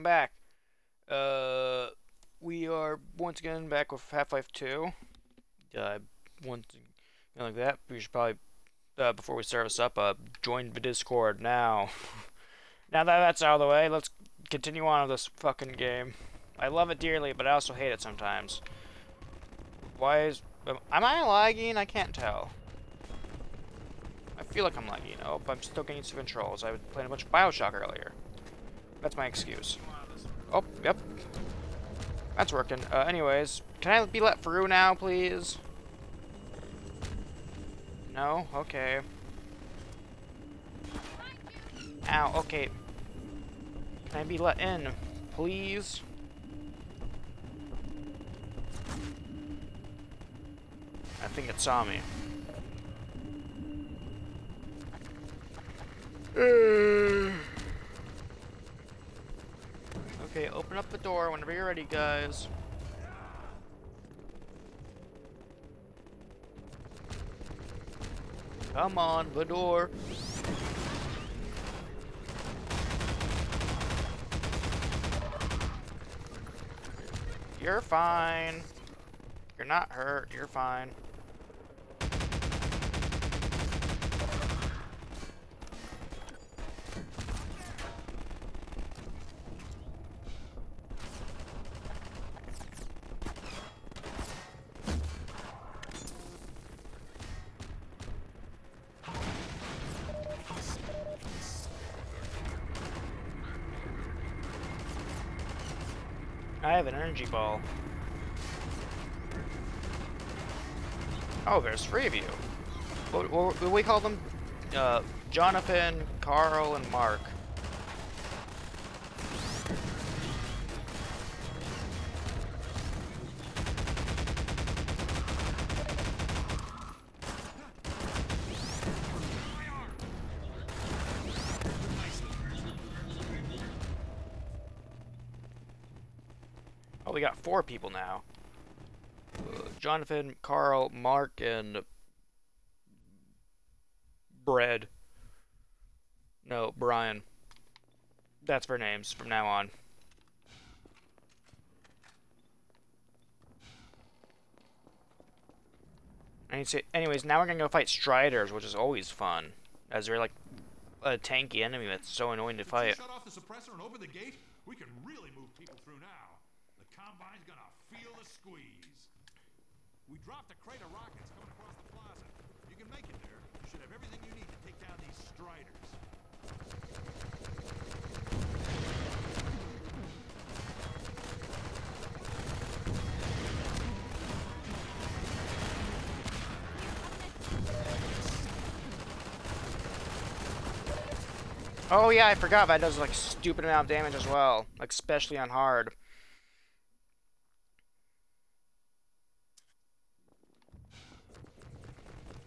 Welcome back. We are once again back with Half-Life 2. Once again like that, we should probably before we start this up, join the Discord now. Now that that's out of the way, let's continue on with this fucking game. I love it dearly, but I also hate it sometimes. Why is am I lagging? I can't tell. I feel like I'm lagging. Oh, but I'm still getting used to controls. I was playing a bunch of Bioshock earlier. That's my excuse. Oh, yep. That's working. Anyways, can I be let through now, please? No? Okay. Ow, okay. Can I be let in, please? I think it saw me. Okay, open up the door whenever you're ready, guys. Come on, the door. You're fine. You're not hurt. You're fine. I have an energy ball. Oh, there's three of you. What we call them? Jonathan, Carl, and Mark. Oh, we got four people now. Jonathan, Carl, Mark, and Bread. No, Brian. That's their names from now on. Anyways, now we're gonna go fight Striders, which is always fun, as they're like a tanky enemy that's so annoying to fight. Shut off the suppressor and open the gate. We can really move people through now. Combine's gonna feel the squeeze. We dropped a crate of rockets coming across the plaza. You can make it there. You should have everything you need to take down these Striders. Oh yeah, I forgot that does like stupid amount of damage as well, like especially on hard.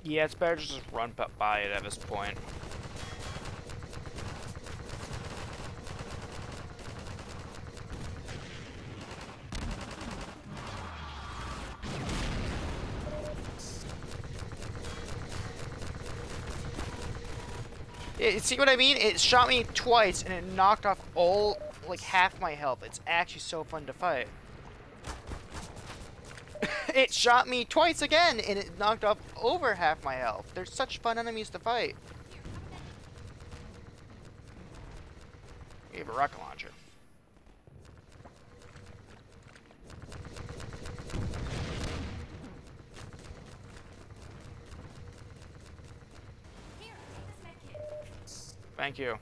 Yeah, it's better to just run by it at this point. See what I mean? It shot me twice and it knocked off all, like, half my health. It's actually so fun to fight. It shot me twice again, and it knocked off over half my health. They're such fun enemies to fight. We have a rocket launcher. Here, take this med kit. Thank you.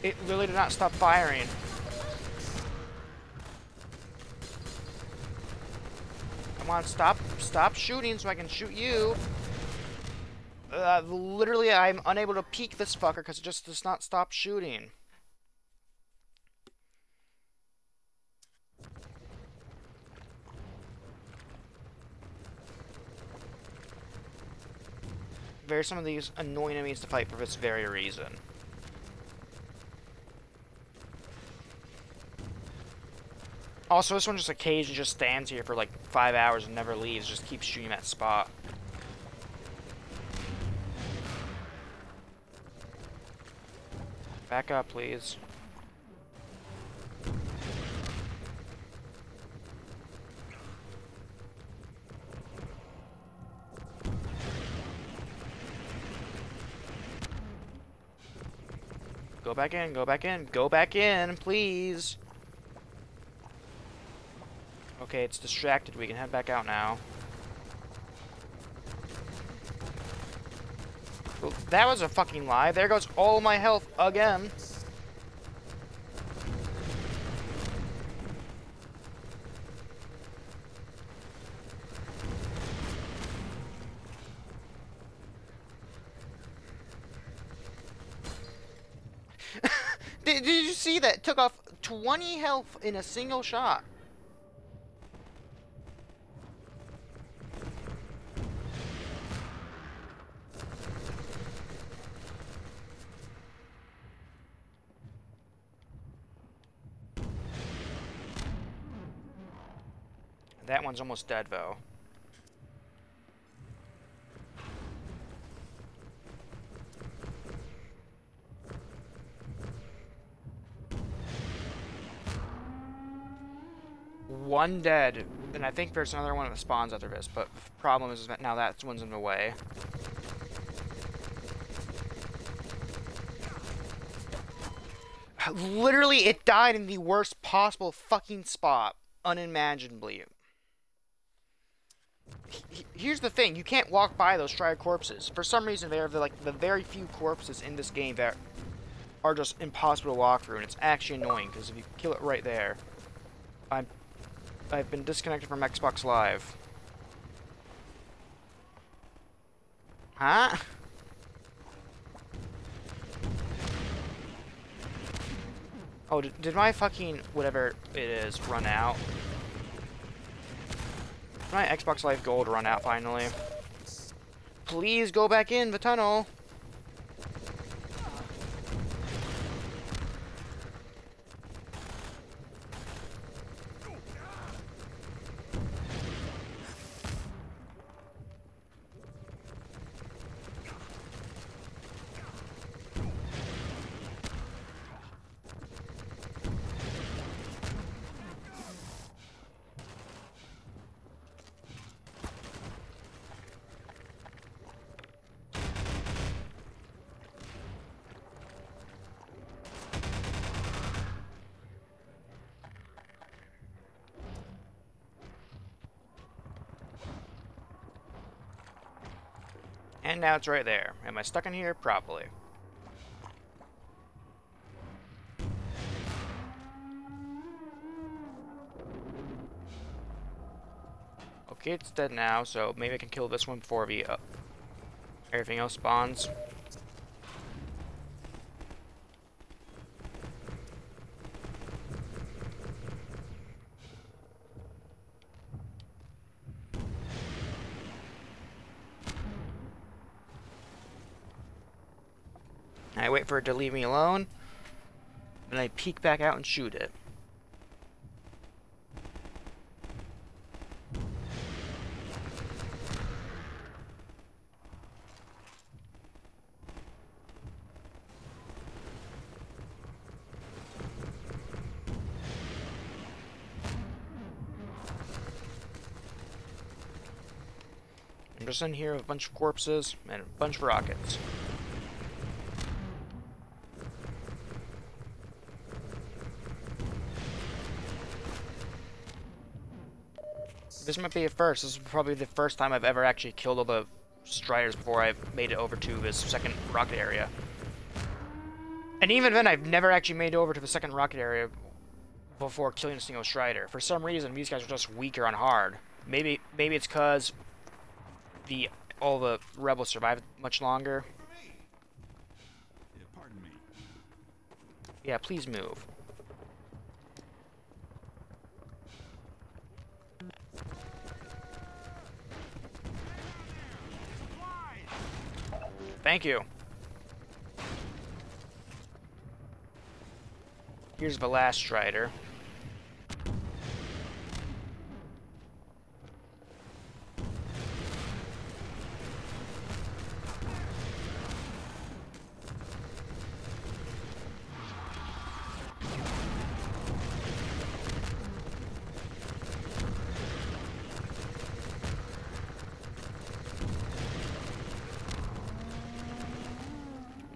It really did not stop firing. Come on, stop shooting so I can shoot you. Literally, I'm unable to peek this fucker because it just does not stop shooting. There are some of these annoying enemies to fight for this very reason. Also, this one just occasionally just stands here for like 5 hours and never leaves, just keeps shooting that spot. Back up, please. Go back in, go back in, go back in, please. Okay, it's distracted. We can head back out now. Well, that was a fucking lie. There goes all my health again. Did you see that? It took off 20 health in a single shot. That one's almost dead, though. One dead, and I think there's another one that spawns after this, but the problem is that now that one's in the way. Literally, it died in the worst possible fucking spot, unimaginably. Here's the thing, you can't walk by those Strider corpses. For some reason, they're like the very few corpses in this game that are just impossible to walk through, and it's actually annoying because if you kill it right there, I've been disconnected from Xbox Live. Huh? Oh, did my fucking whatever it is run out? My Xbox Live Gold run out finally. Please go back in the tunnel. And now it's right there. Am I stuck in here? Probably. Okay, it's dead now, so maybe I can kill this one before the everything else spawns. I wait for it to leave me alone, and I peek back out and shoot it. I'm just in here with a bunch of corpses and a bunch of rockets. This might be a first. This is probably the first time I've ever actually killed all the Striders before I've made it over to this second rocket area. And even then, I've never actually made it over to the second rocket area before killing a single Strider. For some reason, these guys are just weaker on hard. Maybe it's because all the rebels survived much longer. Yeah, pardon me. Yeah, please move. Thank you. Here's the last Strider.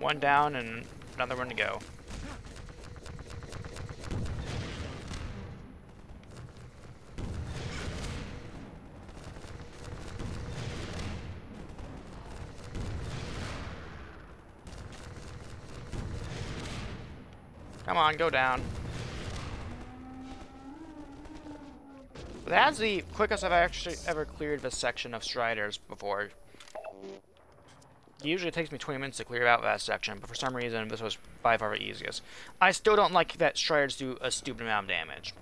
One down and another one to go. Come on, go down. That's the quickest I've actually ever cleared this section of Striders before. It usually takes me 20 minutes to clear out that section, but for some reason this was by far the easiest. I still don't like that Striders do a stupid amount of damage.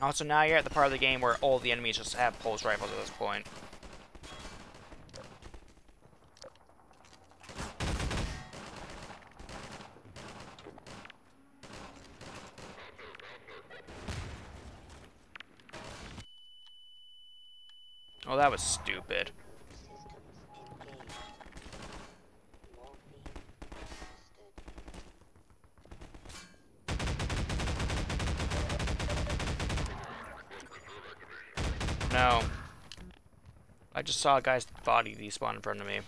Also, now you're at the part of the game where all the enemies just have pulse rifles at this point. Oh, that was stupid. No. I just saw a guy's body despawn in front of me.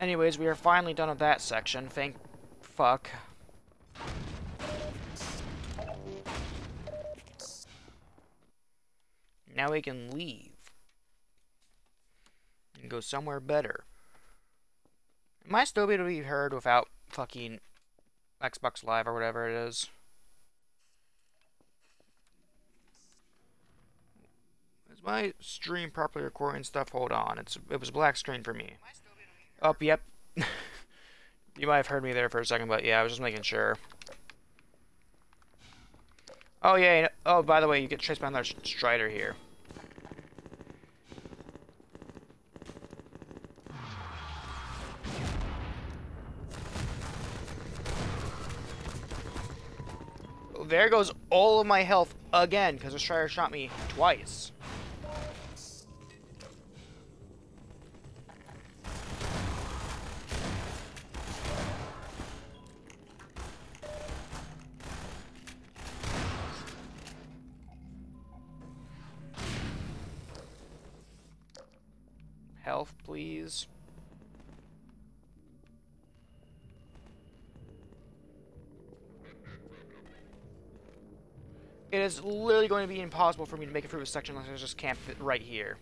Anyways, we are finally done with that section. Thank fuck. Now we can leave and go somewhere better. Am I still able to be heard without fucking Xbox Live or whatever it is? Is my stream properly recording stuff? Hold on, it was a black screen for me. Oh, yep. You might have heard me there for a second, but yeah, I was just making sure. Oh yeah, oh by the way, you get traced by another Strider here. There goes all of my health again, because the Strider shot me twice. Health, please. It is literally going to be impossible for me to make it through this section unless I just camp it right here.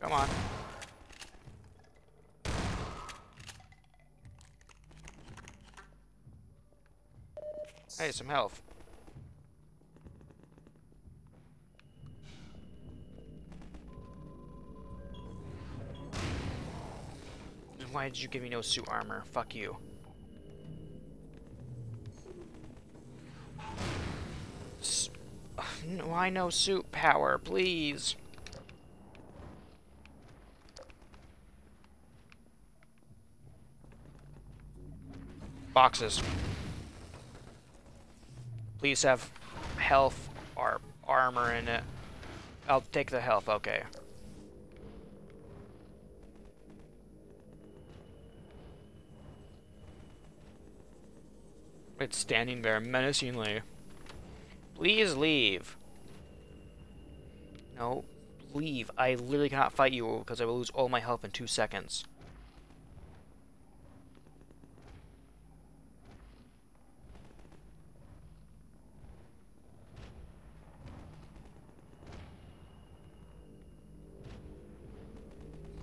Come on. Hey, some health. Why did you give me no suit armor? Fuck you. Why no suit power, please? Boxes. Please have health or armor in it. I'll take the health, okay. It's standing there menacingly. Please leave. No, leave. I literally cannot fight you because I will lose all my health in 2 seconds.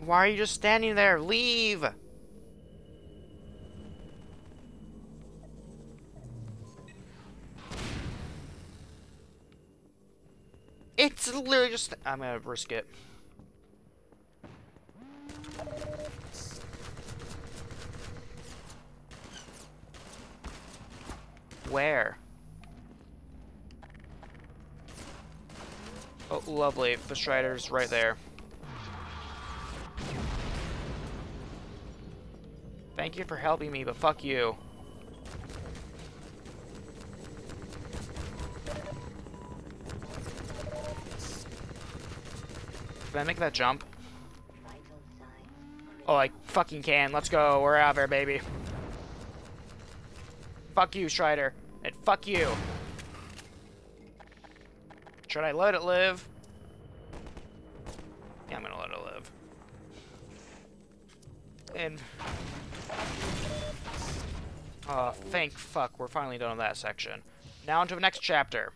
Why are you just standing there? Leave! It's literally just... I'm gonna risk it. Where? Oh, lovely. The Strider's right there. Thank you for helping me, but fuck you. Can I make that jump? Oh, I fucking can. Let's go. We're out there, baby. Fuck you, Strider. And fuck you. Should I let it live? Yeah, I'm gonna let it live. And... oh, thank fuck. We're finally done with that section. Now into the next chapter.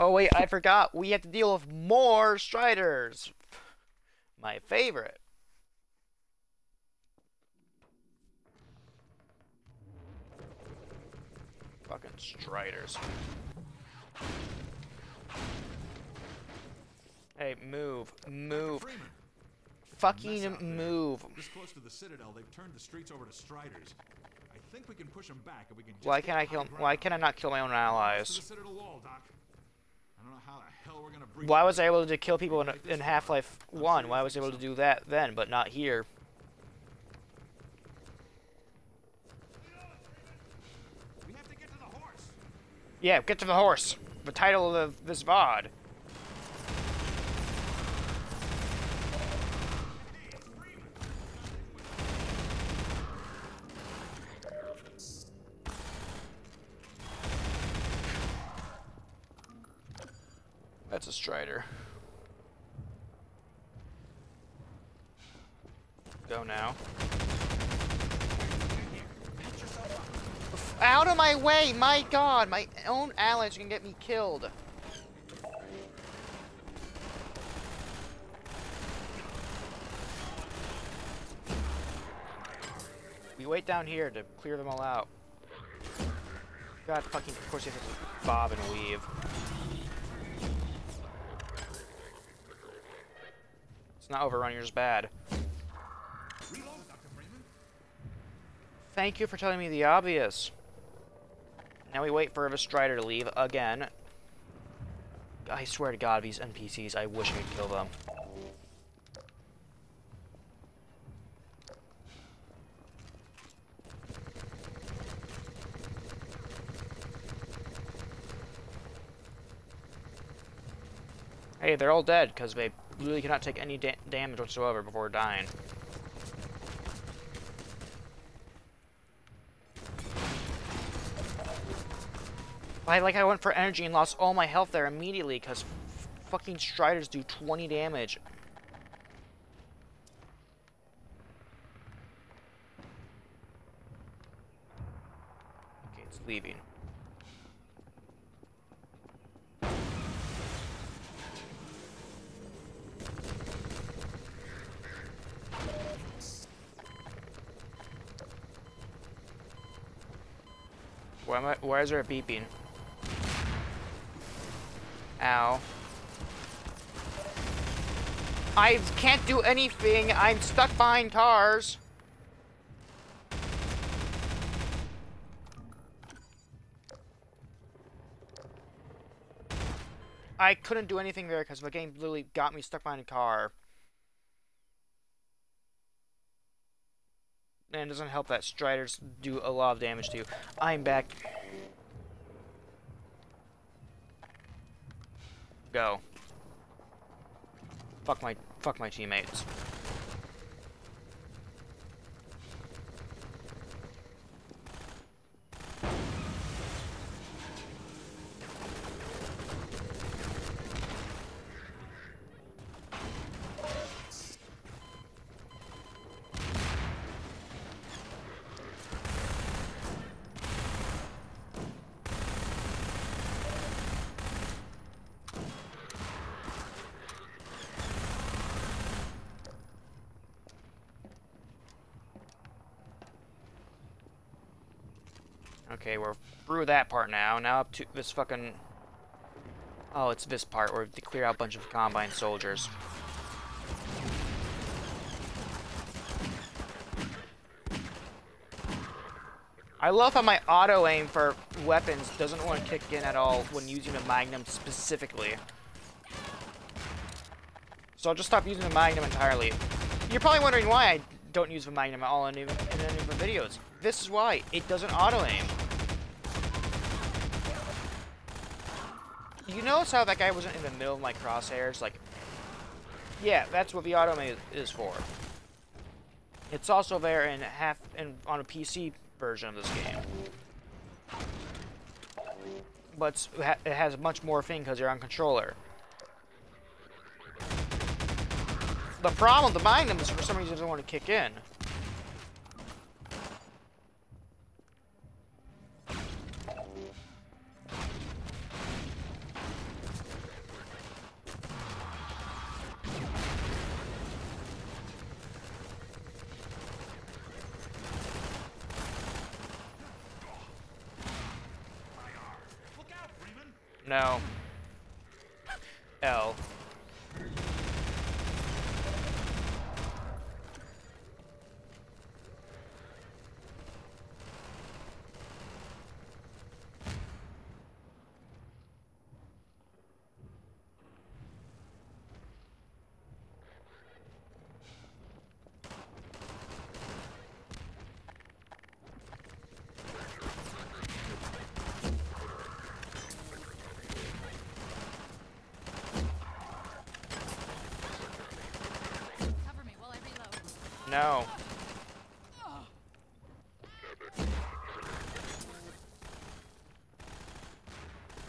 Oh wait, I forgot. We have to deal with more Striders. My favorite. Fucking Striders. Hey, move. Move. Fucking move. It's close to the Citadel. They've turned the streets over to Striders. I think we can push them back if we can. Why can't I kill? Why can I not kill my own allies? Why was I able to kill people in Half-Life 1? Why was I able to do that then, but not here? We have to get to the horse. Yeah, get to the horse. The title of this VOD. That's a Strider. Go now. Out of my way! My god! My own allies can get me killed. We wait down here to clear them all out. God fucking, of course you have to bob and weave. Not overrun, yours bad. Reload, Dr. Freeman. Thank you for telling me the obvious. Now we wait for the Strider to leave again. I swear to God, these NPCs, I wish I could kill them. Hey, they're all dead because they literally cannot take any damage whatsoever before dying. I went for energy and lost all my health there immediately because fucking Striders do 20 damage. Okay, it's leaving. Why is there a beeping? Ow. I can't do anything. I'm stuck behind cars. I couldn't do anything there because the game literally got me stuck behind a car. And it doesn't help that Striders do a lot of damage to you. I'm back. Go. Fuck my teammates. Okay, we're through that part now. Now up to this fucking... Oh, it's this part where they clear out a bunch of Combine soldiers. I love how my auto-aim for weapons doesn't want to kick in at all when using a Magnum specifically. So I'll just stop using the Magnum entirely. You're probably wondering why I don't use the Magnum at all in any of my videos. This is why. It doesn't auto-aim. You notice how that guy wasn't in the middle of my crosshairs? Like, yeah, that's what the auto-aim is for. It's also there in on a PC version of this game, but it has much more thing because you're on controller. The problem with the Magnum is for some reason it doesn't want to kick in. No. L. No.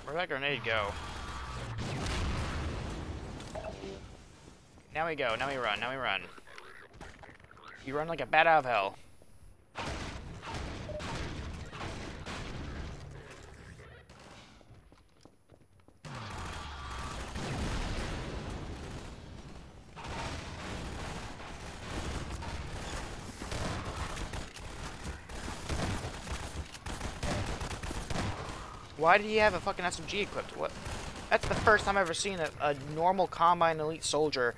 Where'd that grenade go? Now we go, now we run, now we run. You run like a bat out of hell. Why did he have a fucking SMG equipped? What? That's the first time I've ever seen a normal Combine Elite soldier.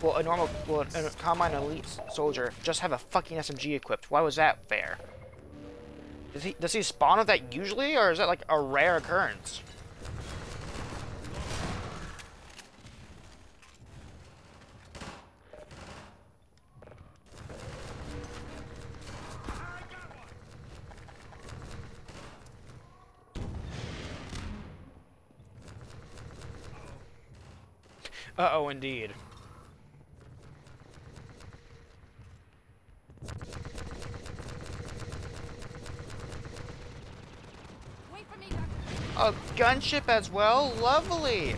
Well, a Combine Elite soldier just have a fucking SMG equipped. Why was that there? Does he spawn with that usually, or is that like a rare occurrence? Uh-oh, indeed. Wait for me, Doctor. A gunship as well? Lovely!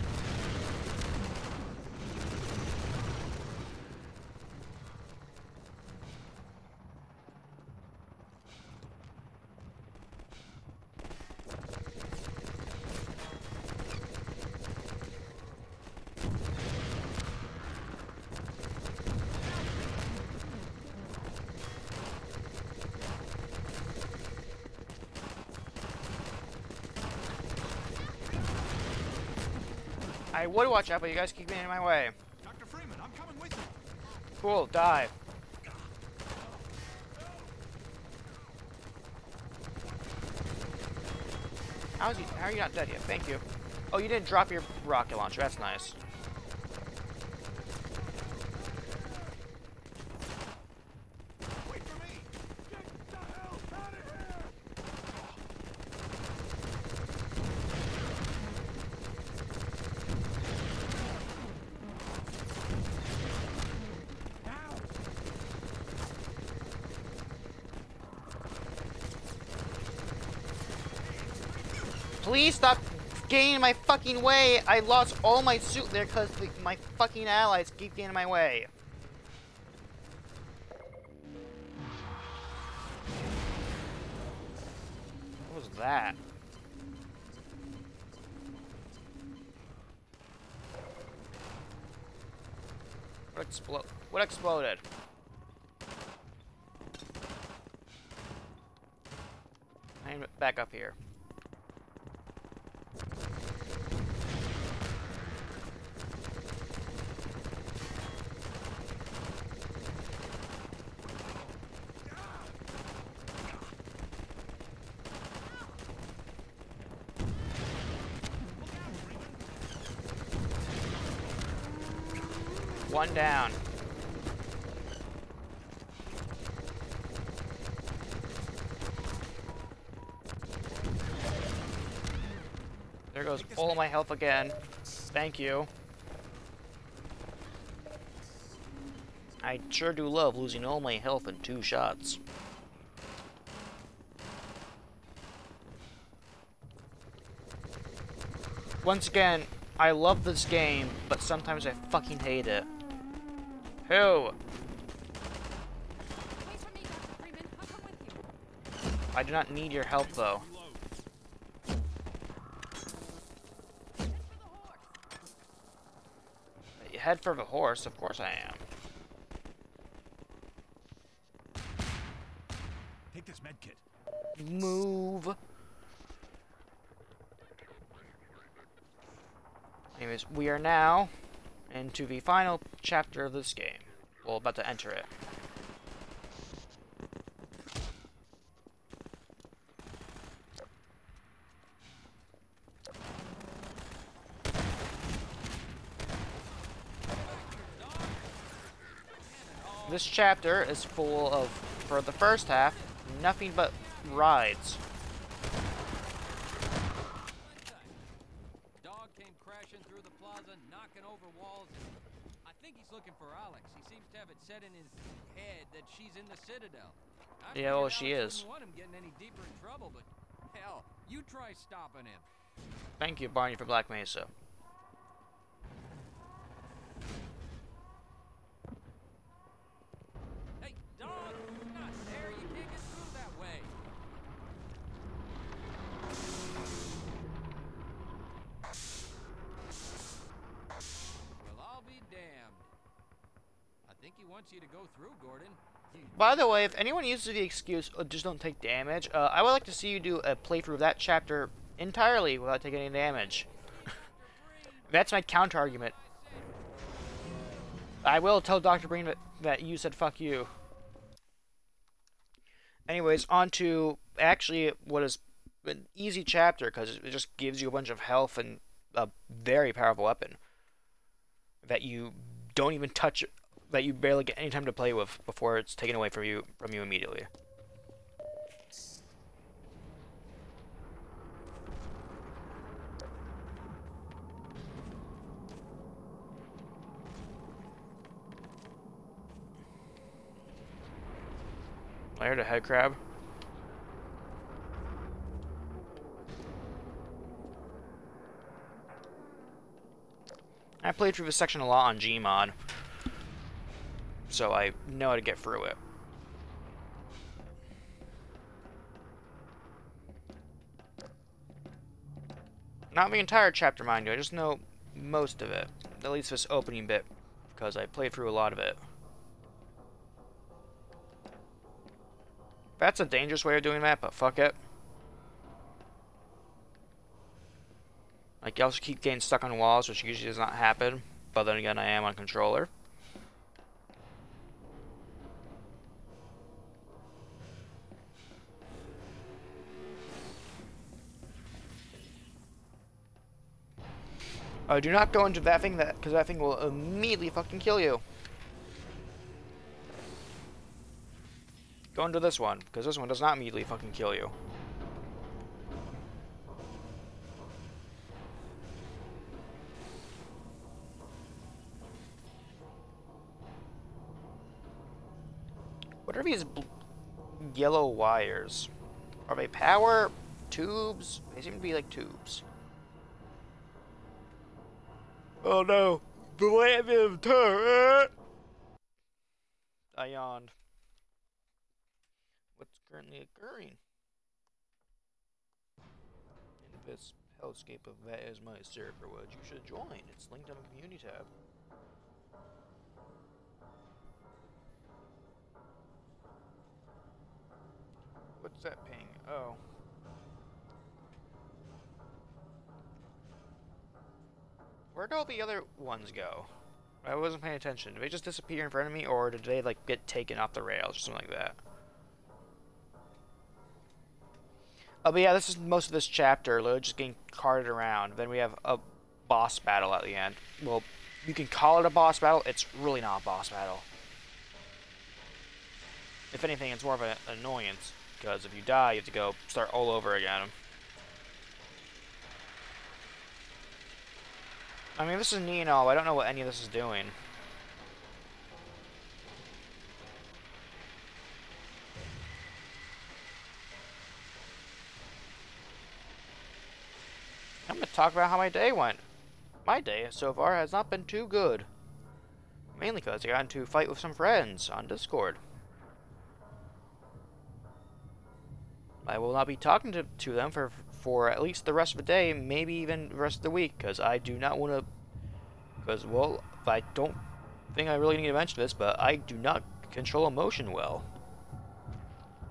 I would watch out, but you guys keep me in my way. Dr. Freeman, I'm coming with you. Cool, die. How are you not dead yet? Thank you. Oh, you didn't drop your rocket launcher. That's nice. Please stop getting in my fucking way! I lost all my suit there because my fucking allies keep getting in my way. What was that? What exploded? I and back up here. One down. There goes all of my health again. Thank you. I sure do love losing all my health in 2 shots. Once again, I love this game, but sometimes I fucking hate it. Who? I do not need your help, though. Head for the horse, of course I am. Take this medkit. Move. Anyways, we are now into the final chapter of this game. Well, about to enter it. This chapter is full of, for the first half, nothing but rides. Dog came crashing through the plaza, knocking over walls. I think he's looking for Alyx. He seems to have it set in his head that she's in the Citadel. Yeah, well, she is. I don't want him getting any deeper in trouble, but hell, you try stopping him. Thank you, Barney, for Black Mesa. You to go through, Gordon. By the way, if anyone uses the excuse, oh, just don't take damage, I would like to see you do a playthrough of that chapter entirely without taking any damage. That's my counter argument. I will tell Dr. Breen that you said fuck you. Anyways, on to actually what is an easy chapter because it just gives you a bunch of health and a very powerful weapon that you don't even touch. That you barely get any time to play with before it's taken away from you immediately. I heard a head crab. I played through this section a lot on Gmod, so I know how to get through it. Not the entire chapter, mind you, I just know most of it. At least this opening bit, because I played through a lot of it. That's a dangerous way of doing that, but fuck it. Like, you also keep getting stuck on walls, which usually does not happen, but then again, I am on controller. Do not go into that thing, because that thing will immediately fucking kill you. Go into this one, because this one does not immediately fucking kill you. What are these yellow wires? Are they power tubes? They seem to be like tubes. Oh no, the land of terror! I yawned. What's currently occurring in this hellscape of That Is My Server? Would you should join? It's linked on the community tab. What's that ping? Oh, Where'd all the other ones go? I wasn't paying attention. Did they just disappear in front of me, or did they, like, get taken off the rails or something like that? Oh, but yeah, this is most of this chapter. Literally just getting carted around. Then we have a boss battle at the end. Well, you can call it a boss battle. It's really not a boss battle. If anything, it's more of an annoyance. Because if you die, you have to go start all over again. I mean, this is neat and all. I don't know what any of this is doing. I'm going to talk about how my day went. My day so far has not been too good. Mainly because I got into a fight with some friends on Discord. I will not be talking to them for at least the rest of the day, maybe even the rest of the week, because I do not want to... Because, well, I don't think I really need to mention this, but I do not control emotion well.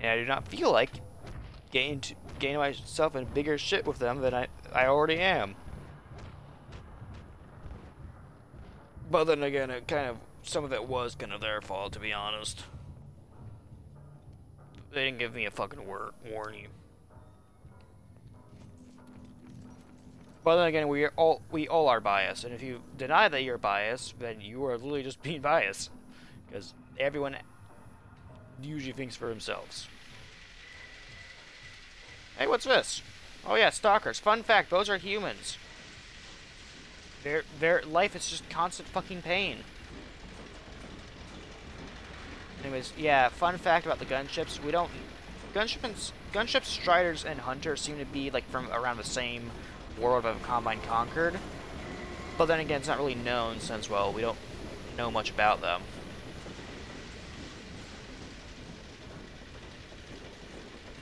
And I do not feel like getting myself in bigger shit with them than I already am. But then again, it kind of... Some of it was kind of their fault, to be honest. They didn't give me a fucking warning. But then again, we all are biased, and if you deny that you're biased, then you are literally just being biased, because everyone usually thinks for themselves. Hey, what's this? Oh yeah, stalkers. Fun fact: those are humans. Their life is just constant fucking pain. Anyways, yeah, fun fact about the gunships, we don't... Gunships, Striders, and Hunters seem to be, like, from around the same world of Combine Conquered. But then again, it's not really known since, well, we don't know much about them.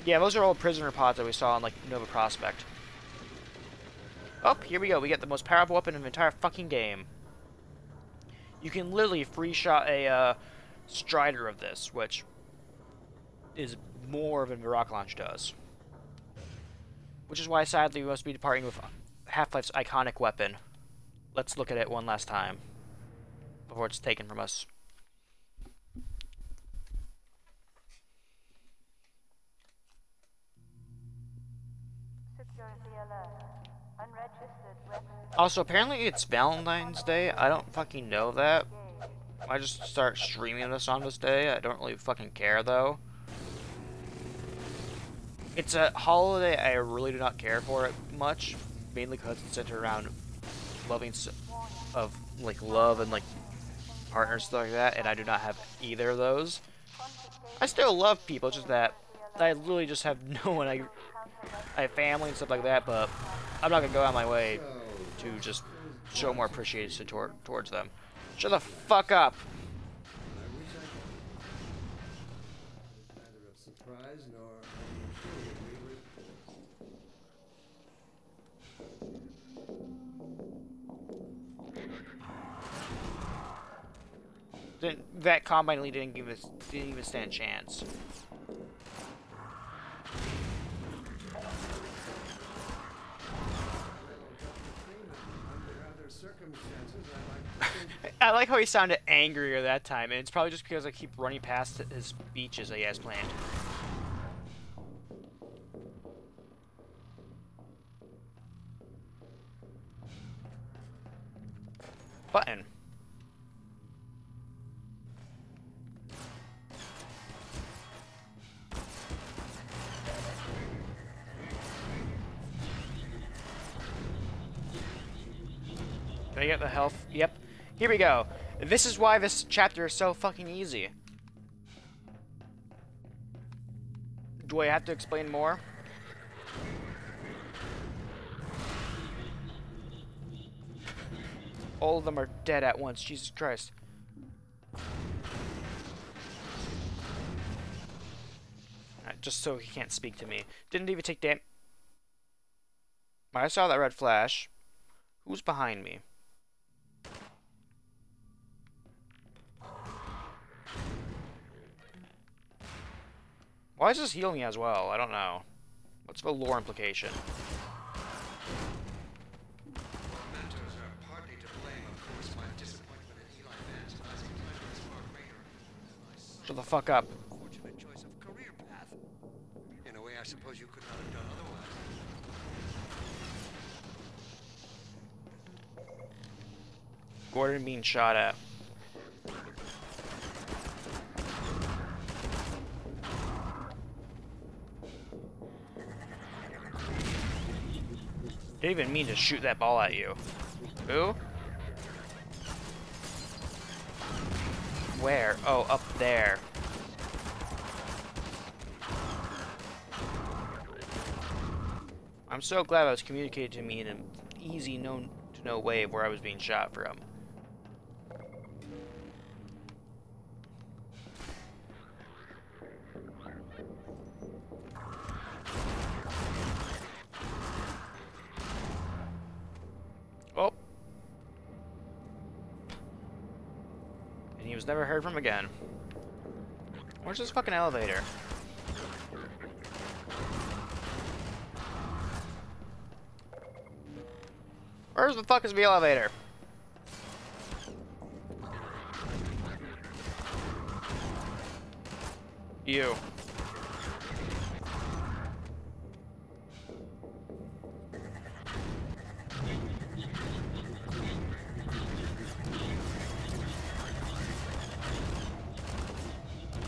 Yeah, those are all prisoner pods that we saw on, like, Nova Prospect. Oh, here we go. We get the most powerful weapon in the entire fucking game. You can literally free-shot a, Strider of this, which is more than the rocket launch does, which is why sadly we must be departing with Half-Life's iconic weapon. Let's look at it one last time before it's taken from us. Also, apparently it's Valentine's Day. I don't fucking know that. I just start streaming this on this day. I don't really fucking care, though. It's a holiday I really do not care for it much, mainly because it's centered around love and like partners, stuff like that, and I do not have either of those. I still love people, just that I literally just have no one. I have family and stuff like that, but I'm not gonna go out of my way to just show more appreciation towards them. Shut the fuck up. That Combine lead didn't even stand a chance. I like how he sounded angrier that time, and it's probably just because I keep running past his speeches that he has planned. Button. Did I get the health? Yep. Here we go. This is why this chapter is so fucking easy. Do I have to explain more? All of them are dead at once. Jesus Christ. Just so he can't speak to me. Didn't even take damage. When I saw that red flash, who's behind me? Why is this healing as well? I don't know. What's the lore implication? Masters are partly Shut the fuck up. Fortunate choice of career path. In a way, I suppose you could not have done otherwise. Gordon being shot at. Didn't even mean to shoot that ball at you. Who? Where? Oh, up there. I'm so glad I was communicated to me in an easy, no-to-no way where I was being shot from. Never heard from again. Where's this fucking elevator? Where's the fuck is the elevator? You.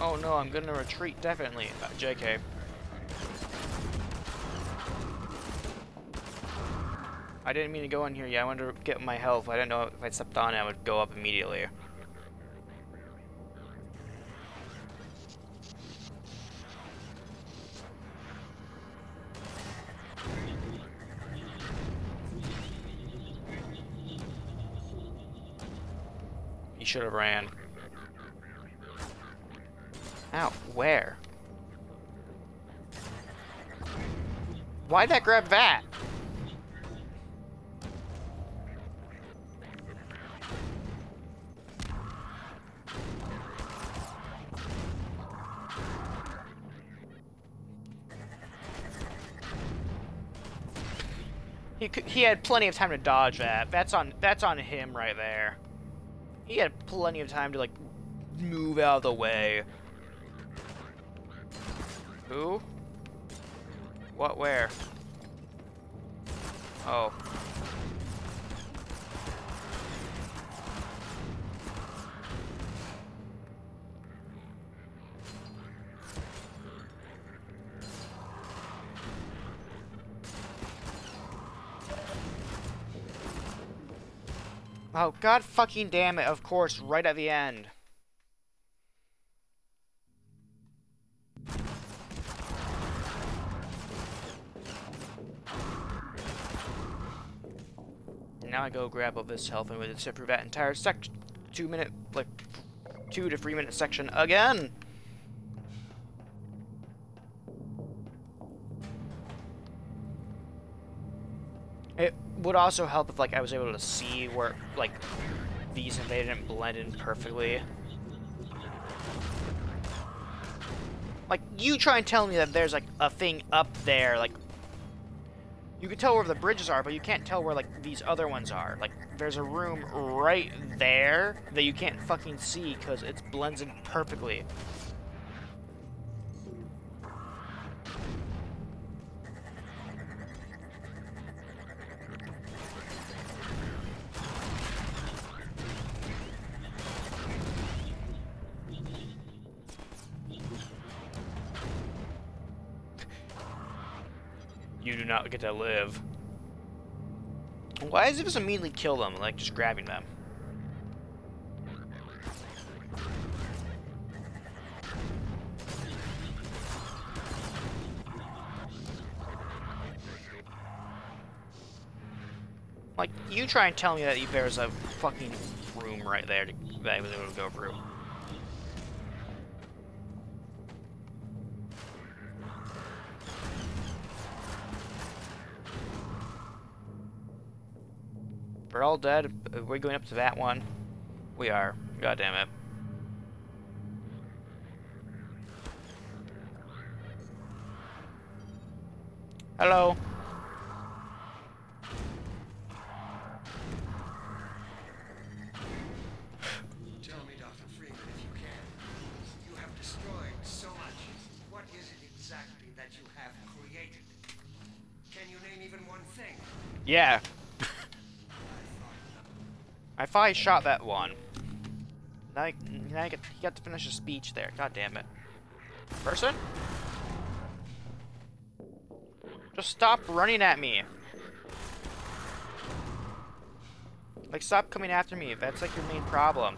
Oh no, I'm gonna retreat, definitely. JK. I didn't mean to go in here. Yeah, I wanted to get my health. I didn't know if I stepped on it, I would go up immediately. He should have ran. Ow, where? Why'd that grab that? He had plenty of time to dodge that. That's on him right there. He had plenty of time to like move out of the way. Who? What? Where? Oh. Oh, god fucking damn it, of course, right at the end. Now I go grab up this health and we sit through that entire 2 to 3 minute section again. It would also help if like I was able to see where like these and they didn't blend in perfectly. Like you try and tell me that there's like a thing up there, like you can tell where the bridges are, but you can't tell where, like, these other ones are. Like, there's a room right there that you can't fucking see because it blends in perfectly. You do not get to live. Why does it just immediately kill them, like just grabbing them? Like, you try and tell me that there's a fucking room right there that I was able to go through. We're all dead. We're going up to that one. We are. God damn it. Hello. Tell me, Dr. Freeman, if you can. You have Yeah. I finally shot that one. Now I get, you got to finish a speech there. God damn it. Person? Just stop running at me. Like, stop coming after me. That's like your main problem.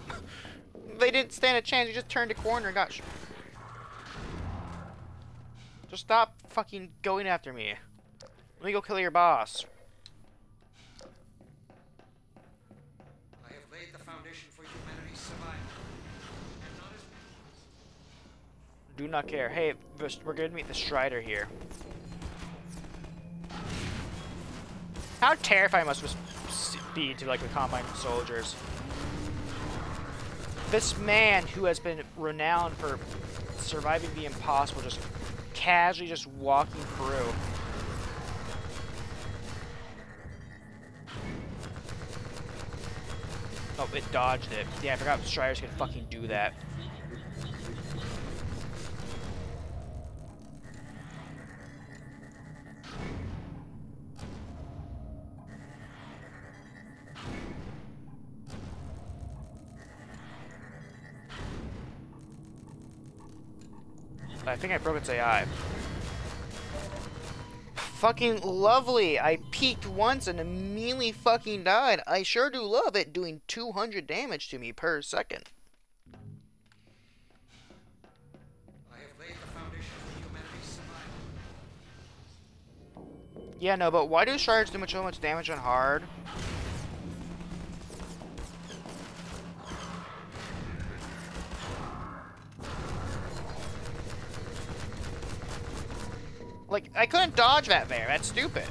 They didn't stand a chance. You just turned a corner and got shot. Just stop fucking going after me. Let me go kill your boss. I have laid the foundation for humanity's survival. And not as... Do not care. Hey, we're gonna meet the Strider here. How terrifying must be to like the Combine soldiers. This man who has been renowned for surviving the impossible just casually just walking through. Oh, it dodged it. Yeah, I forgot Striders could fucking do that. I think I broke its AI. Fucking lovely! I peeked once and immediately fucking died. I sure do love it doing 200 damage to me per second. I have laid the foundation for humanity's survival. Yeah, no, but why do Shards do so much damage on hard? Like, I couldn't dodge that there. That's stupid.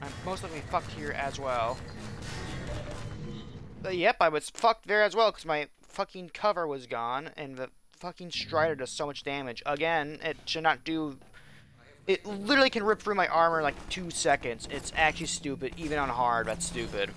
I'm most likely fucked here as well. Yep, I was fucked there as well because my fucking cover was gone and the fucking Strider does so much damage. Again, it should not do... It literally can rip through my armor in like 2 seconds. It's actually stupid. Even on hard, that's stupid.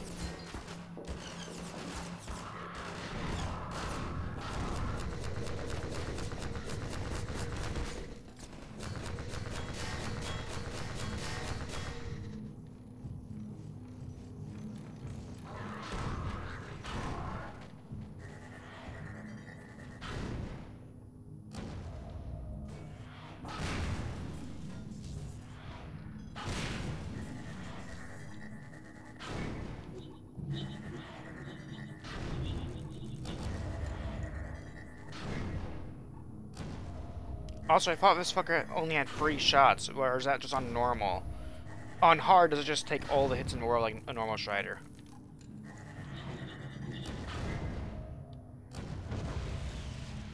Also, I thought this fucker only had 3 shots, or is that just on normal? On hard, does it just take all the hits in the world like a normal Strider?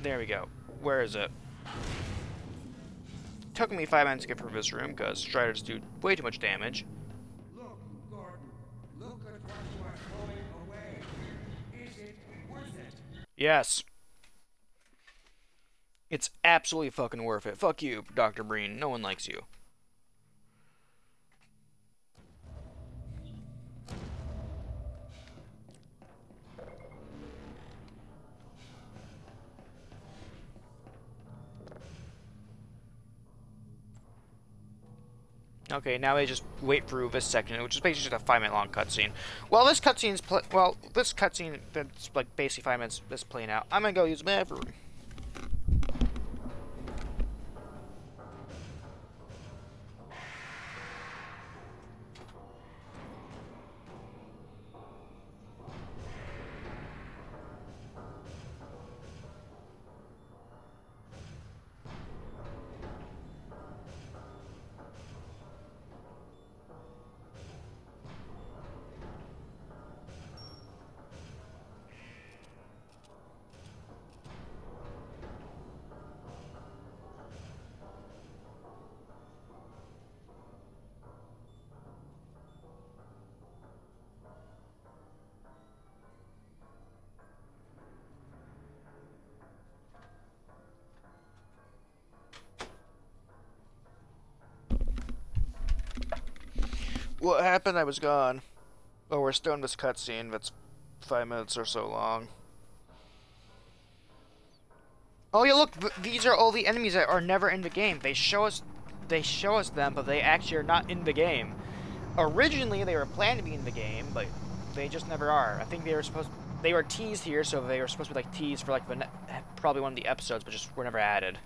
There we go. Where is it? Took me 5 minutes to get through this room, because Striders do way too much damage. Look, Gordon. Look at what you are throwing away. Is it worth it? Yes. It's absolutely fucking worth it. Fuck you, Dr. Breen. No one likes you. Okay, now they just wait through this section, which is basically just a 5-minute long cutscene. Well, this cutscene's this cutscene that's like basically 5 minutes. This playing out. I'm gonna go use my bathroom. What happened? I was gone. Oh, we're still in this cutscene that's 5 minutes or so long. Oh yeah, look, these are all the enemies that are never in the game. They show us them, but they actually are not in the game. Originally, they were planned to be in the game, but they just never are. I think they were teased here, so they were supposed to be like teased for like the probably one of the episodes, but just were never added.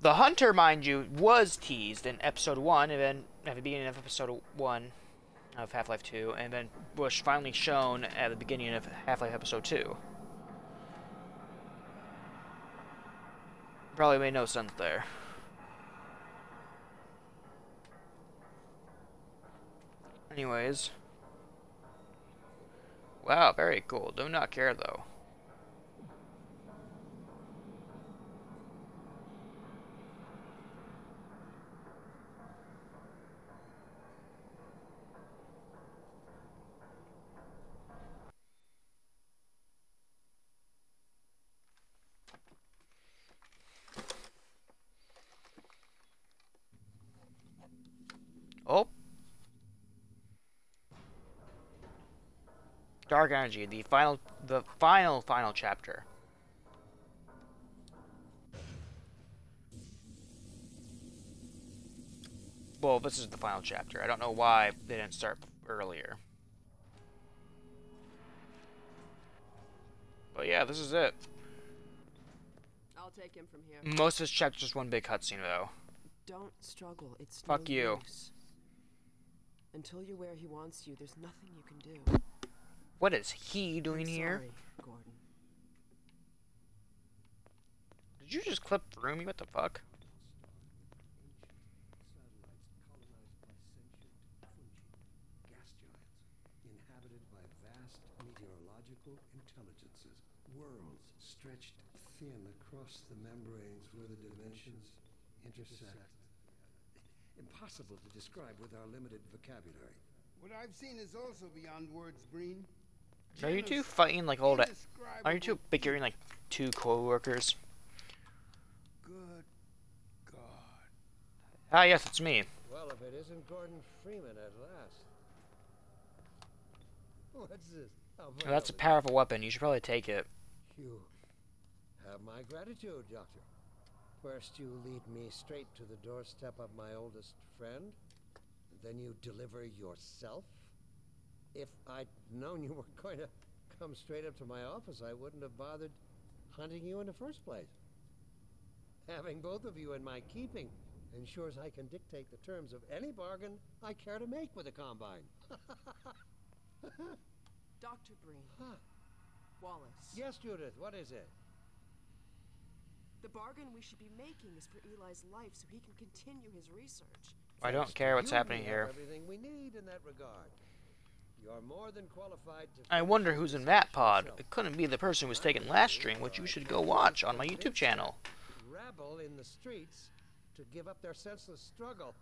The Hunter, mind you, was teased in episode 1, and then at the beginning of episode 1 of Half-Life 2, and then was finally shown at the beginning of Half-Life episode 2. Probably made no sense there. Anyways. Wow, very cool. Do not care, though. Oh. Dark Energy, the final chapter. Well, this is the final chapter. I don't know why they didn't start earlier. But yeah, this is it. I'll take him from here. Most of this chapter's just one big cutscene, though. Don't struggle. It's fuck no you. Use. Until you're where he wants you, there's nothing you can do. What is he doing here? Gordon. Did you just clip through me? What the fuck? Inhabited by vast meteorological intelligences, worlds stretched thin across the membranes where the dimensions intersect. Impossible to describe with our limited vocabulary. What I've seen is also beyond words, Breen. Are you two fighting like old? Are you two bickering like two co-workers? Good God. Ah, yes, it's me. Well, if it isn't Gordon Freeman at last. What's this? Oh, that's a powerful weapon. You should probably take it. You have my gratitude, Doctor. First, you lead me straight to the doorstep of my oldest friend, and then you deliver yourself. If I'd known you were going to come straight up to my office, I wouldn't have bothered hunting you in the first place. Having both of you in my keeping ensures I can dictate the terms of any bargain I care to make with the Combine. Dr. Breen. Huh. Wallace. Yes, Judith, what is it? The bargain we should be making is for Eli's life so he can continue his research. I don't care what's happening here. Everything we need in that regard. You are more than qualified to. I wonder who's in that pod. It couldn't be the person who was taken last stream, which you should go watch on my YouTube channel. Rabble in the streets to give up their senseless struggle.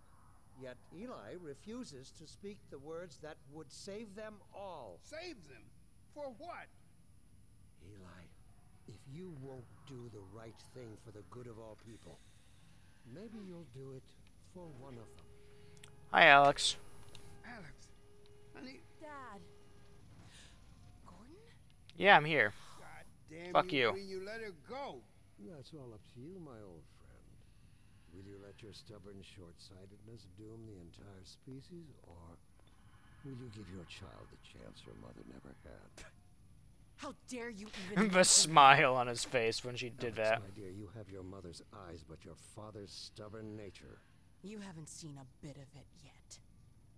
Yet Eli refuses to speak the words that would save them all. Save them? For what? Eli. If you won't do the right thing for the good of all people, maybe you'll do it for one of them. Hi, Alex. Alex, honey. Dad. Gordon? Yeah, I'm here. God damn. Fuck you. You let her go. That's all up to you, my old friend. Will you let your stubborn short-sightedness doom the entire species, or will you give your child the chance her mother never had? How dare you even... the smile on his face when she did that. My dear, you have your mother's eyes, but your father's stubborn nature. You haven't seen a bit of it yet.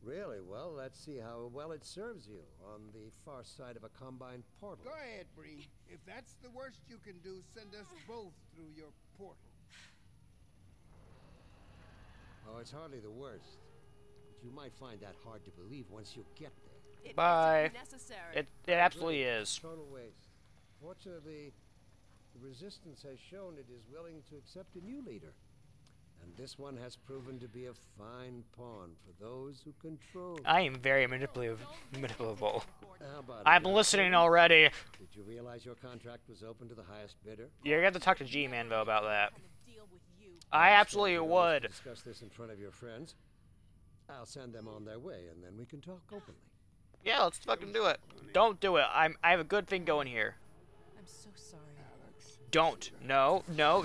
Really? Well, let's see how well it serves you on the far side of a Combine portal. Go ahead, Breen. If that's the worst you can do, send us both through your portal. Oh, it's hardly the worst. But you might find that hard to believe once you get there. Bye. It absolutely is. Total waste. Fortunately, the resistance has shown it is willing to accept a new leader, and this one has proven to be a fine pawn for those who control. I am very manipulable. I'm listening already. Did you realize your contract was open to the highest bidder? You're gonna have to talk to G-Man though about that. I absolutely would. Discuss this in front of your friends. I'll send them on their way, and then we can talk openly. Yeah, let's fucking do it. Don't do it. I have a good thing going here. I'm so sorry. Don't. No. No.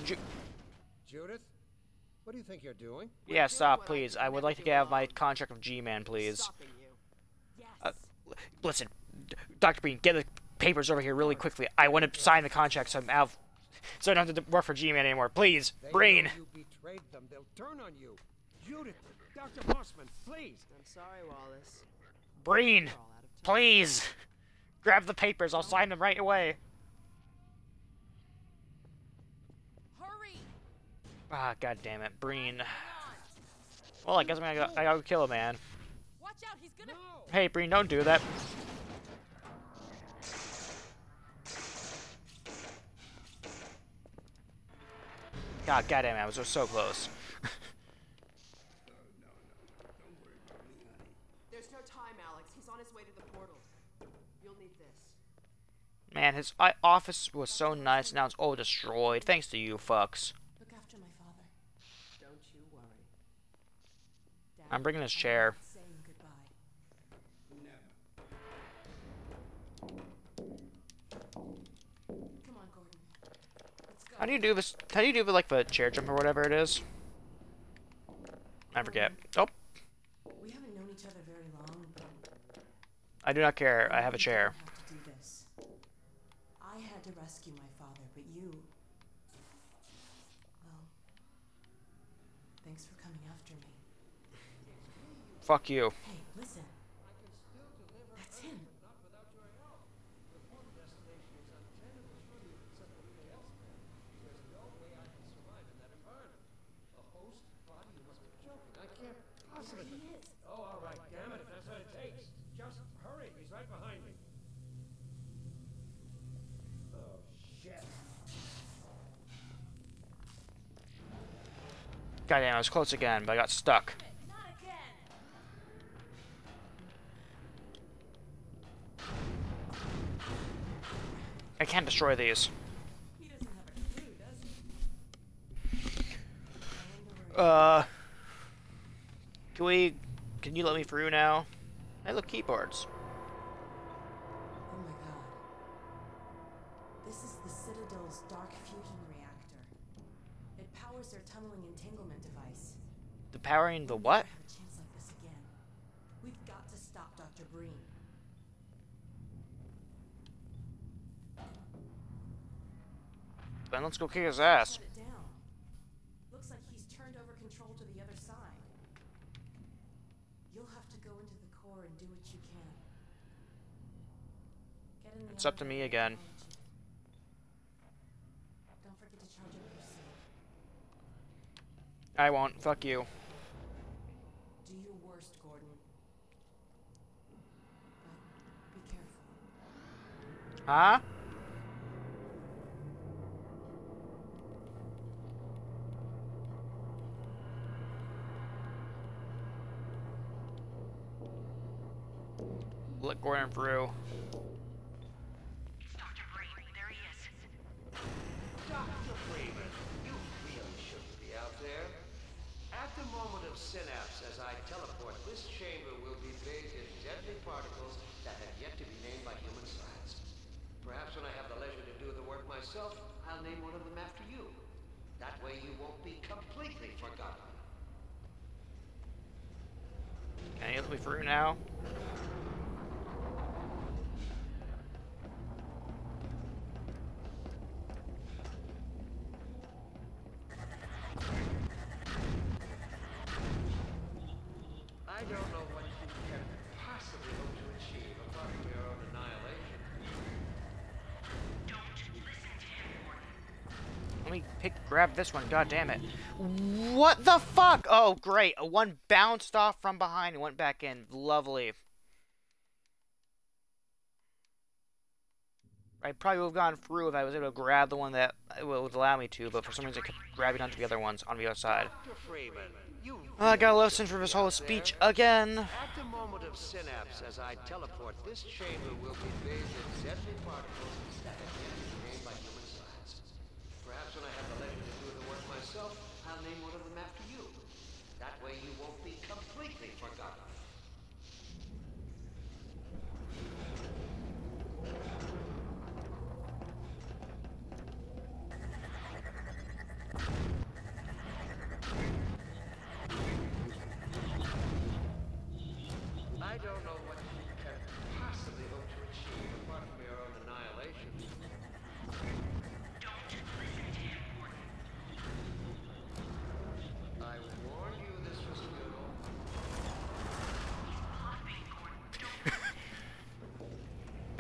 Judith, what do you think you're doing? Yeah, stop, please. I would like to get out of my contract of G-Man, please. Listen, Dr. Breen, get the papers over here really quickly. I want to sign the contract so I'm out. So I don't have to work for G-Man anymore. Please, Breen. You betrayed them. They'll turn on you. Judith, Dr. Bossman, please. I'm sorry, Wallace. Breen, please. Grab the papers. I'll sign them right away. Hurry. Ah, god damn it, Breen. Well, I guess I'm gonna go, I gotta kill a man. Watch out, he's gonna... Hey, Breen, don't do that. God damn it, I was just so close. There's no time, Alyx. He's on his way to the portal. You'll need this. Man, his office was so nice, now it's all destroyed. Thanks to you, fucks. Look after my father. Don't you worry. Dad, I'm bringing his chair. How do you do this? How do you do with like the chair jump or whatever it is? I forget. Oh. We haven't known each other very long, but I do not care. I have a chair. Have to do this. I had to rescue my father, but you. Well, thanks for coming after me. Fuck you. Hey, listen. That's him. God damn, I was close again, but I got stuck. Not again. I can't destroy these. He doesn't have a clue, does he? Can you let me through now? I look keyboards. Oh my god. This is the Citadel's dark fusion reactor. It powers their tunneling entanglement device. The powering the what? Have a chance like this again. We've got to stop Dr. Breen. Then let's go kick his ass. Shut it down. Looks like he's turned over control to the other side. You'll have to go into the core and do what you can. Get in the it's up to me again. I won't. Fuck you. Do your worst, Gordon. Be careful. Huh? Let Gordon through. Dr. Breen, there he is. Dr. Freeman, you really shouldn't be out there. At the moment of synapse, as I teleport, this chamber will be bathed in deadly particles that have yet to be named by human science. Perhaps when I have the leisure to do the work myself, I'll name one of them after you. That way you won't be completely forgotten. Can you let me through now? Grab this one, god damn it. What the fuck? Oh, great. One bounced off from behind and went back in. Lovely. I probably would have gone through if I was able to grab the one that would allow me to, but for some reason I kept grabbing onto the other ones on the other side. I gotta listen for this whole speech again. At the moment of synapse, as I teleport, this chamber will be bathed in deadly particles that have been made by human science. Perhaps when I have the leisure to do the work myself, I'll name one of them after you. That way you won't be completely forgotten.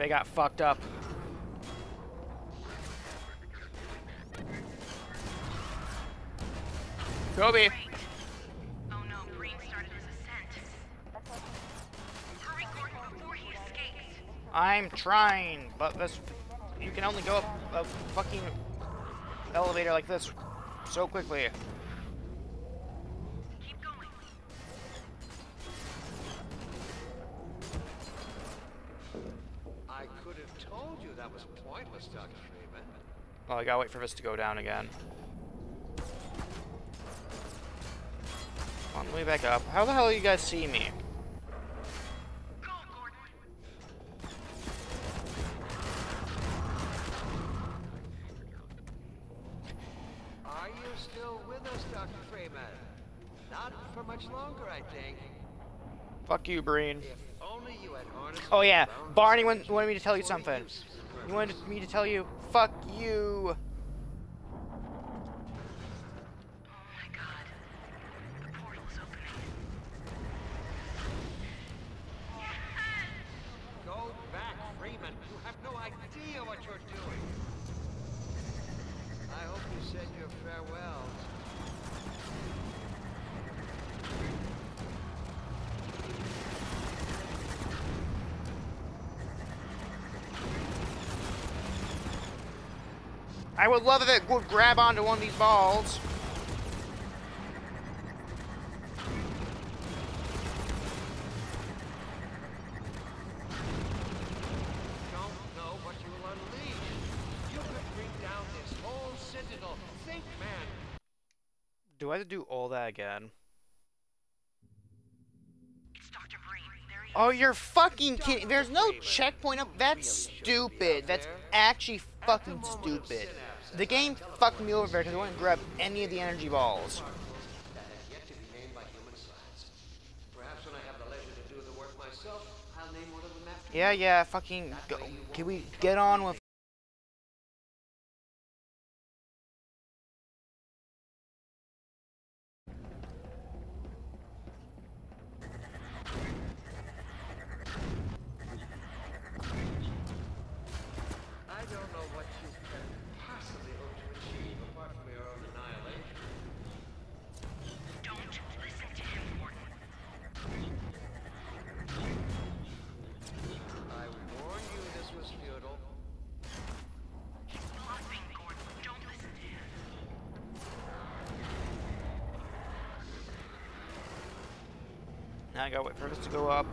They got fucked up. Kobe! Oh no, Breen started his ascent. Hurry, Gordon, before he escapes. I'm trying, but this, you can only go up a fucking elevator like this so quickly. Keep going. I could have told you that was pointless, Dr. Freeman. Well, I gotta wait for this to go down again. Let me back up. How the hell do you guys see me? Go, Gordon. Are you still with us, Dr. Freeman? Not for much longer, I think. Fuck you, Breen. Oh yeah, Barney wanted me to tell you something. He wanted me to tell you, fuck you. I would love if it would grab onto one of these balls. Don't know what you will unleash. You could bring down this whole Citadel. Think, man. Do I have to do all that again? It's Dr. Breen. There he is. Oh, you're fucking kidding. There's no checkpoint up. That's stupid. That's actually fucking stupid. The game fucked me over because I wouldn't grab any of the energy balls. That has yet to be named by human science. Perhaps when I have the leisure to do the work myself, I'll name one of them after me. Yeah, fucking go. Can we get on with? Now I gotta wait for this to go up.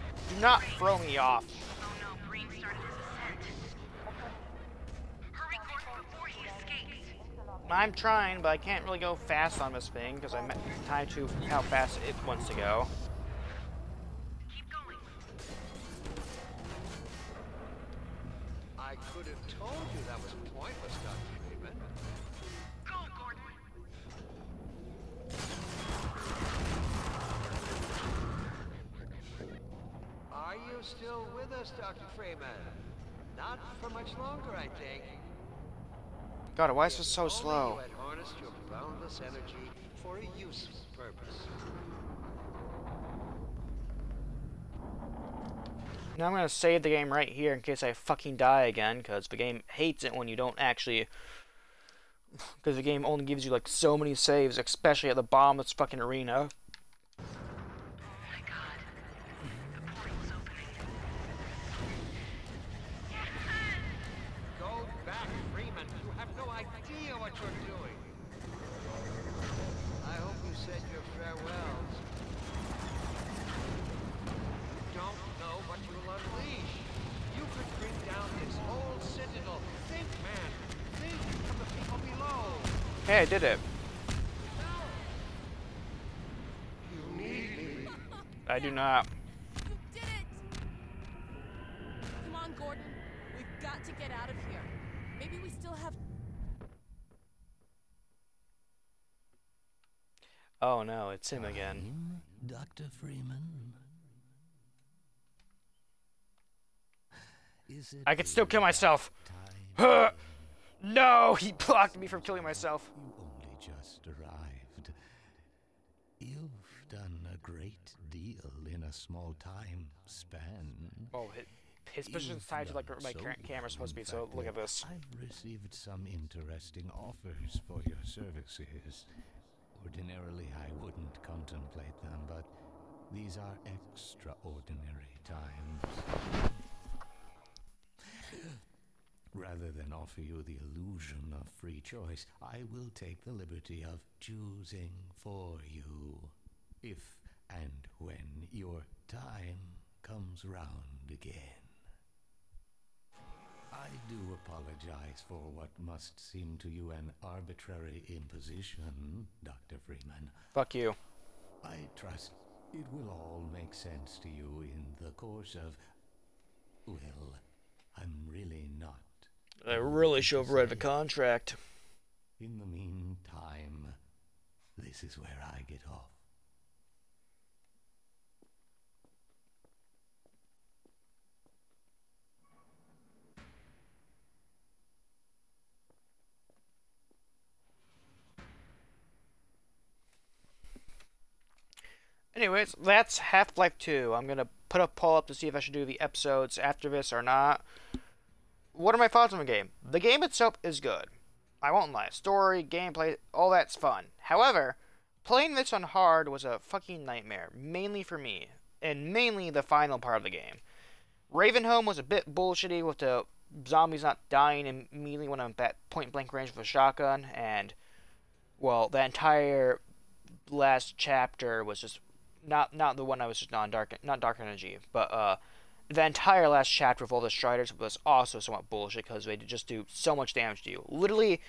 Do not throw me off. Oh no, Breen started his ascent. Hurry, Gordon, before he escapes. I'm trying, but I can't really go fast on this thing because I'm tied to how fast it wants to go. God, why is this so slow? You had harnessed your boundless energy for a useful purpose. Now I'm gonna save the game right here in case I fucking die again, because the game hates it when you don't actually. Because the game only gives you like so many saves, especially at the bottom of this fucking arena. Hey, I did it. You need me. I do not. You did it. Come on, Gordon. We've got to get out of here. Maybe we still have. Oh no, it's him again. Dr. Freeman. I could still kill myself. No, he blocked me from killing myself. You only just arrived. You've done a great deal in a small time span. Oh, his position's tied to like my current camera's supposed to be, so look at this. I've received some interesting offers for your services. Ordinarily, I wouldn't contemplate them, but these are extraordinary times. Rather than offer you the illusion of free choice, I will take the liberty of choosing for you, if and when your time comes round again. I do apologize for what must seem to you an arbitrary imposition, Dr. Freeman. Fuck you. I trust it will all make sense to you in the course of... well, I'm really not. I really should have read the contract. In the meantime, this is where I get off. Anyways, that's Half-Life 2. I'm going to put a poll up to see if I should do the episodes after this or not. What are my thoughts on the game? The game itself is good. I won't lie. Story, gameplay, all that's fun. However, playing this on hard was a fucking nightmare, mainly for me, and mainly the final part of the game. Ravenholm was a bit bullshitty with the zombies not dying immediately when I'm at point-blank range with a shotgun, and, well, the entire last chapter was just not the one I was just on dark energy, but the entire last chapter of all the Striders was also somewhat bullshit because they just do so much damage to you. Literally,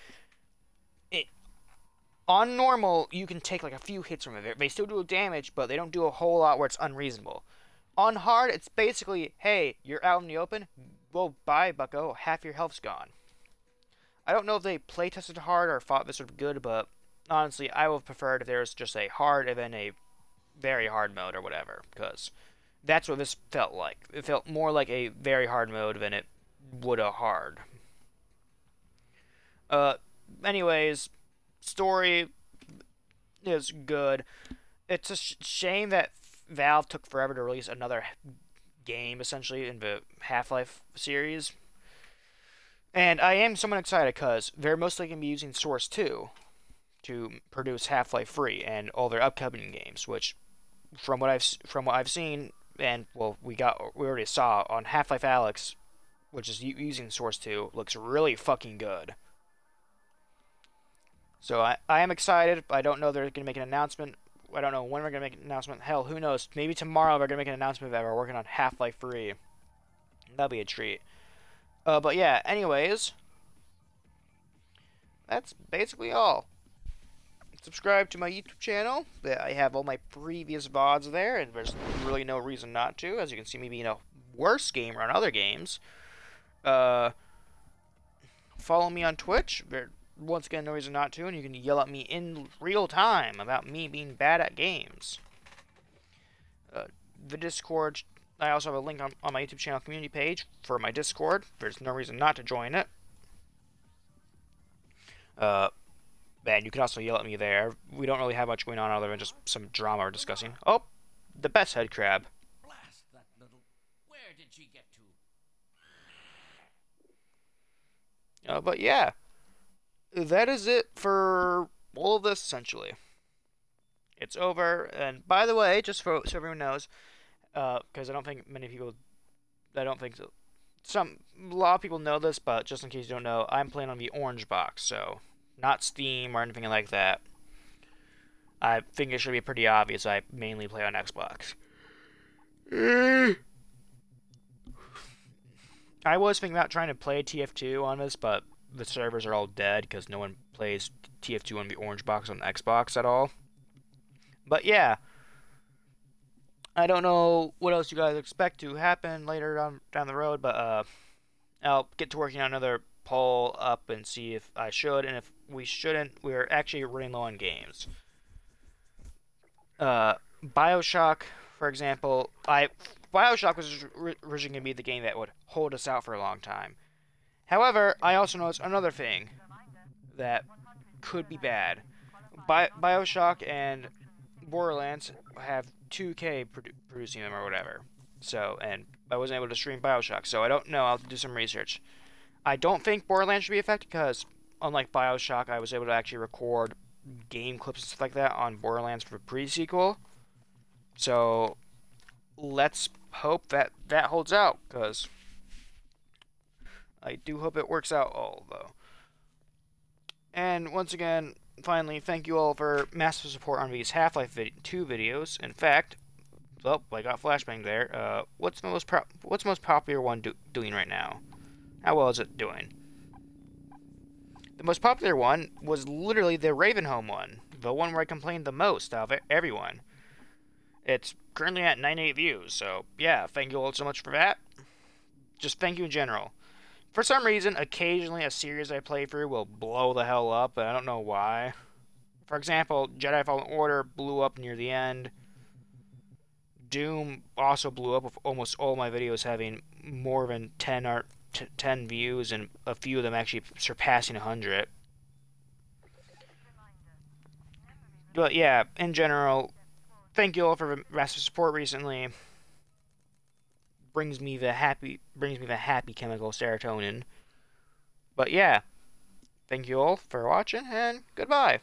on normal, you can take like a few hits from it. They still do damage, but they don't do a whole lot where it's unreasonable. On hard, it's basically, hey, you're out in the open. Well, bye, bucko. Half your health's gone. I don't know if they play tested hard or thought this would be good, but honestly, I would have preferred if there was just a hard and then a very hard mode or whatever, because... that's what this felt like. It felt more like a very hard mode than it would a hard. Anyways, story is good. It's a shame that Valve took forever to release another game, essentially, in the Half-Life series. And I am somewhat excited because they're mostly going to be using Source 2 to produce Half-Life 3 and all their upcoming games, which, from what I've seen. And, well, we already saw on Half-Life Alyx, which is using Source 2, looks really fucking good. So I am excited, but I don't know they're going to make an announcement. I don't know when we're going to make an announcement. Hell, who knows? Maybe tomorrow they're going to make an announcement that we're working on Half-Life 3. That'll be a treat. But yeah, anyways, that's basically all. Subscribe to my YouTube channel. I have all my previous VODs there, and there's really no reason not to, as you can see me being a worse gamer on other games. Follow me on Twitch. There's, once again, no reason not to, and you can yell at me in real time about me being bad at games. The Discord, I also have a link on my YouTube channel community page for my Discord. There's no reason not to join it. And you can also yell at me there. We don't really have much going on other than just some drama we're discussing. Oh, the best head crab. Blast that little... where did she get to? But yeah, that is it for all of this, essentially. It's over. And by the way, just so everyone knows, because I don't think many people... I don't think so. A lot of people know this, but just in case you don't know, I'm playing on the Orange Box, so... not Steam or anything like that. I think it should be pretty obvious I mainly play on Xbox. I was thinking about trying to play TF2 on this, but the servers are all dead because no one plays TF2 on the Orange Box on Xbox at all. But yeah, I don't know what else you guys expect to happen later on down the road, but I'll get to working on another poll up and see if I should, and if we shouldn't, we're actually running low on games. Bioshock, for example, Bioshock was originally going to be the game that would hold us out for a long time. However, I also noticed another thing that could be bad. Bioshock and Borderlands have 2K producing them or whatever. So, and I wasn't able to stream Bioshock, so I don't know. I'll have to do some research. I don't think Borderlands should be affected because, unlike Bioshock, I was able to actually record game clips and stuff like that on Borderlands for the pre-sequel. So, let's hope that that holds out, because I do hope it works out all, though. And once again, finally, thank you all for massive support on these Half-Life 2 videos. In fact, oh, I got flashbang there. What's the most popular one doing right now? How well is it doing? The most popular one was literally the Ravenholm one, the one where I complained the most of everyone. It's currently at 98 views, so yeah, thank you all so much for that. Just thank you in general. For some reason, occasionally a series I play through will blow the hell up, and I don't know why. For example, Jedi Fallen Order blew up near the end. Doom also blew up, with almost all my videos having more than 10 views, and a few of them actually surpassing 100. But yeah, in general, thank you all for the massive support recently. Brings me the happy chemical serotonin. But yeah, thank you all for watching, and goodbye.